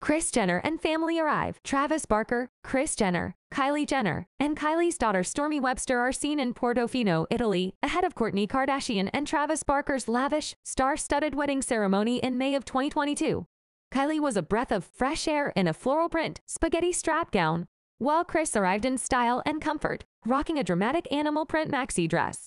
Kris Jenner and family arrive. Travis Barker, Kris Jenner, Kylie Jenner, and Kylie's daughter Stormy Webster are seen in Portofino, Italy, ahead of Kourtney Kardashian and Travis Barker's lavish, star-studded wedding ceremony in May of 2022. Kylie was a breath of fresh air in a floral print, spaghetti strap gown, while Kris arrived in style and comfort, rocking a dramatic animal print maxi dress.